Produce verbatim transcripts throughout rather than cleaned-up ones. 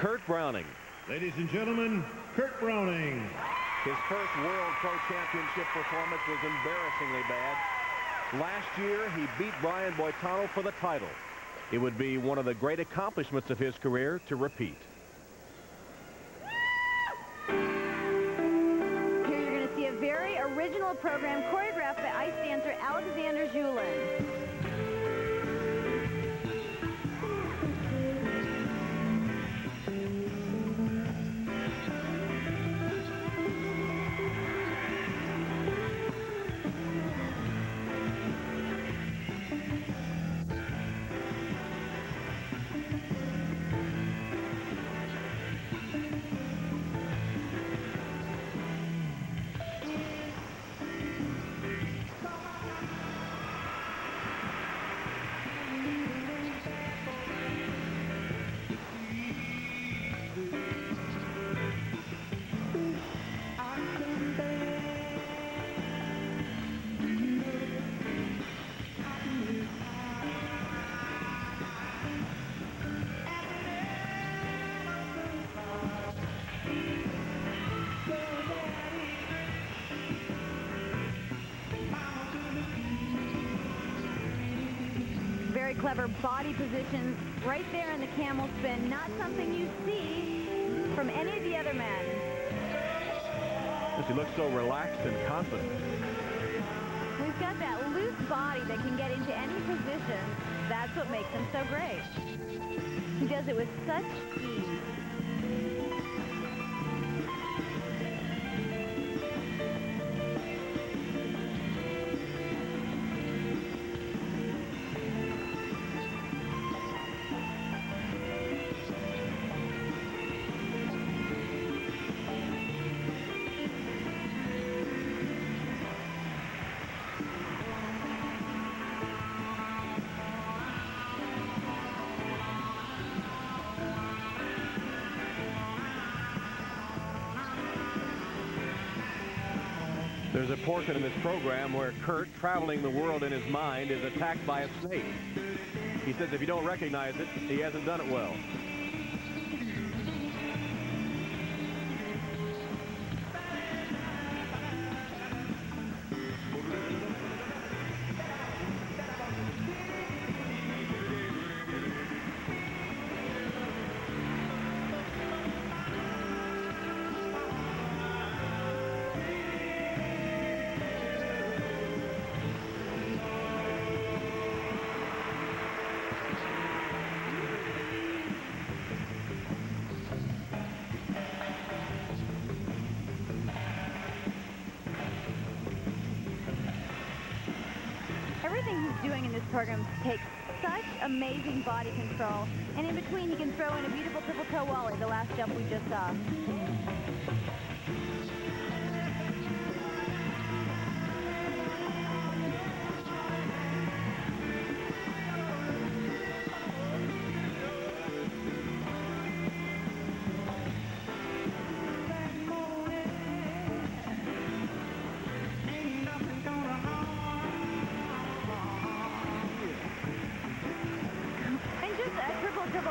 Kurt Browning. Ladies and gentlemen, Kurt Browning. His first World Pro Championship performance was embarrassingly bad. Last year, he beat Brian Boitano for the title. It would be one of the great accomplishments of his career to repeat. Here you're going to see a very original program choreographed by ice dancer Alexander Zhulin. Very clever body positions right there in the camel spin. Not something you see from any of the other men. She looks so relaxed and confident. We've got that loose body that can get into any position. That's what makes him so great. He does it with such ease. There's a portion of this program where Kurt, traveling the world in his mind, is attacked by a snake. He says if you don't recognize it, he hasn't done it well. Doing in this program takes such amazing body control, and in between he can throw in a beautiful triple toe wally, the last jump we just saw.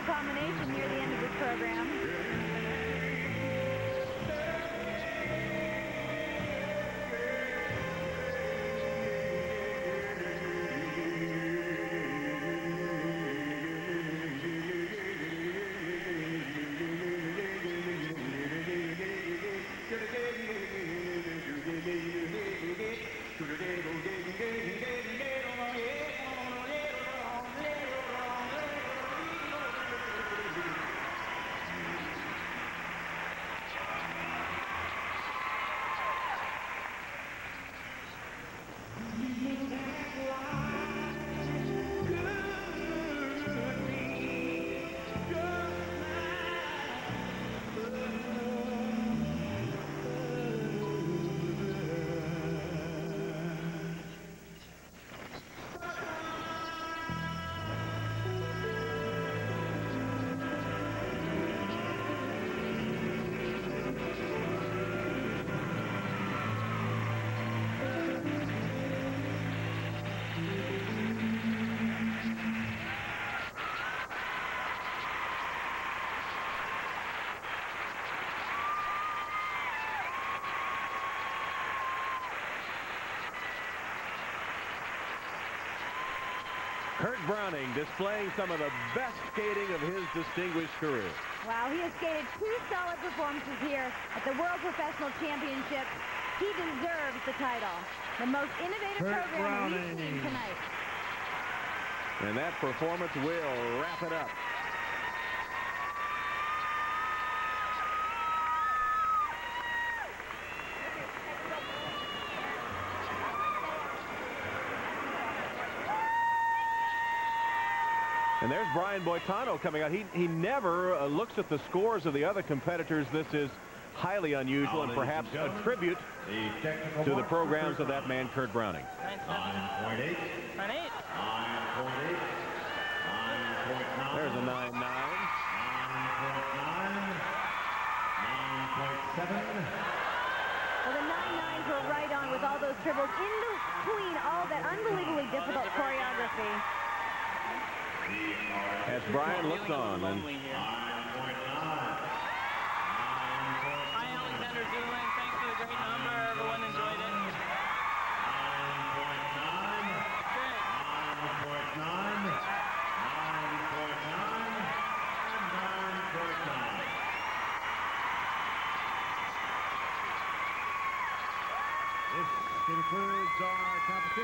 Combination near the end of this program. Kurt Browning displaying some of the best skating of his distinguished career. Wow, he has skated two solid performances here at the World Professional Championship. He deserves the title. The most innovative Kurt program Browning. We've seen tonight. And that performance will wrap it up. And there's Brian Boitano coming out. He, he never uh, looks at the scores of the other competitors. This is highly unusual and perhaps a tribute to the programs of that man, Kurt Browning. nine point eight. There's a nine point nine. nine point nine. nine point seven. Were right on with all those triples in between all that unbelievably difficult choreography. As Brian looks on, and hi, Alexander Zhulin. Thanks for the great number. Everyone enjoyed it. This concludes our competition.